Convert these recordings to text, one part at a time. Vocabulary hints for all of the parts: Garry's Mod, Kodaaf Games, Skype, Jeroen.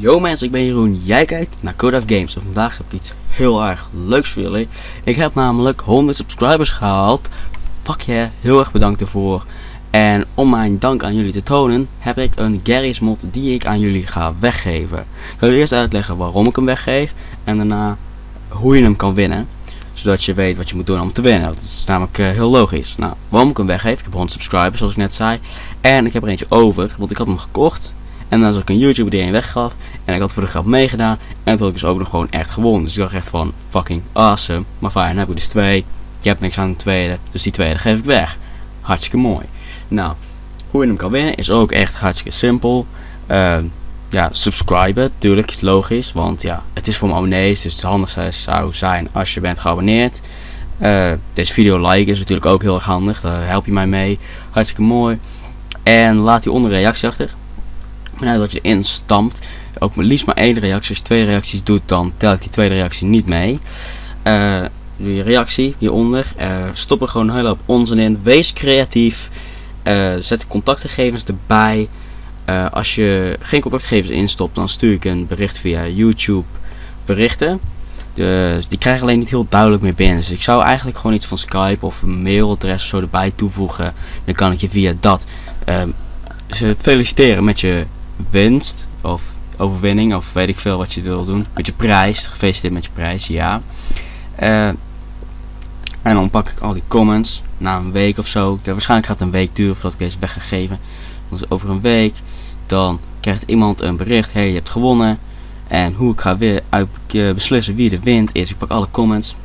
Yo mensen, ik ben Jeroen, jij kijkt naar Kodaaf Games en vandaag heb ik iets heel erg leuks voor jullie. Ik heb namelijk 100 subscribers gehaald, fuck yeah, heel erg bedankt ervoor. En om mijn dank aan jullie te tonen, heb ik een Garry's Mod die ik aan jullie ga weggeven. Ik wil eerst uitleggen waarom ik hem weggeef en daarna hoe je hem kan winnen. Zodat je weet wat je moet doen om te winnen. Dat is namelijk heel logisch. Nou, waarom ik hem weggeef, ik heb 100 subscribers zoals ik net zei. En ik heb er eentje over, want ik had hem gekocht. En dan was ik een YouTuber die een weggaf. En ik had voor de grap meegedaan. En toen had ik dus ook nog gewoon echt gewonnen. Dus ik dacht echt van fucking awesome. Maar fijn, dan heb ik dus twee. Ik heb niks aan de tweede. Dus die tweede geef ik weg. Hartstikke mooi. Nou, hoe je hem kan winnen is ook echt hartstikke simpel. Ja, subscriben, natuurlijk is logisch, want ja, het is voor mijn abonnees, dus het handigste zou zijn als je bent geabonneerd. Deze video liken is natuurlijk ook heel erg handig, daar help je mij mee, hartstikke mooi. En laat hieronder een reactie achter, vanuit dat je erin stampt. Ook liefst maar 1 reactie, als je 2 reacties doet dan tel ik die 2e reactie niet mee. Doe je reactie hieronder, stop er gewoon een hele hoop onzin in, wees creatief, zet de contactgegevens erbij. Als je geen contactgegevens instopt, dan stuur ik een bericht via YouTube berichten. Dus die krijgen alleen niet heel duidelijk meer binnen. Dus ik zou eigenlijk gewoon iets van Skype of een mailadres of zo erbij toevoegen. Dan kan ik je via dat feliciteren met je winst of overwinning of weet ik veel wat je wil doen. Met je prijs, gefeliciteerd met je prijs, ja. En dan pak ik al die comments na een week of zo. Waarschijnlijk gaat het een week duren voordat ik deze weg ga geven. Dus over een week dan krijgt iemand een bericht: hey, je hebt gewonnen. En hoe ik ga weer beslissen wie er wint is: ik pak alle comments,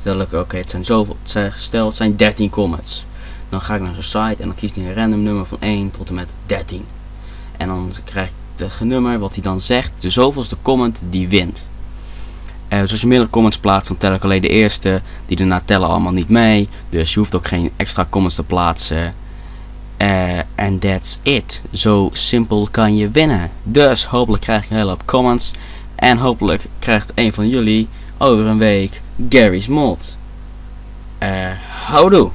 stel ik oké, het zijn zoveel, stel het zijn 13 comments, dan ga ik naar zo'n site en dan kiest hij een random nummer van 1 tot en met 13 en dan krijg ik het nummer wat hij dan zegt. De zoveelste comment die wint. Dus als je meerdere comments plaatst, dan tel ik alleen de eerste, die daarna tellen allemaal niet mee, dus je hoeft ook geen extra comments te plaatsen. En that's it. Zo simpel kan je winnen. Dus hopelijk krijg ik een hele hoop comments. En hopelijk krijgt een van jullie over een week Garry's Mod. Houdoe.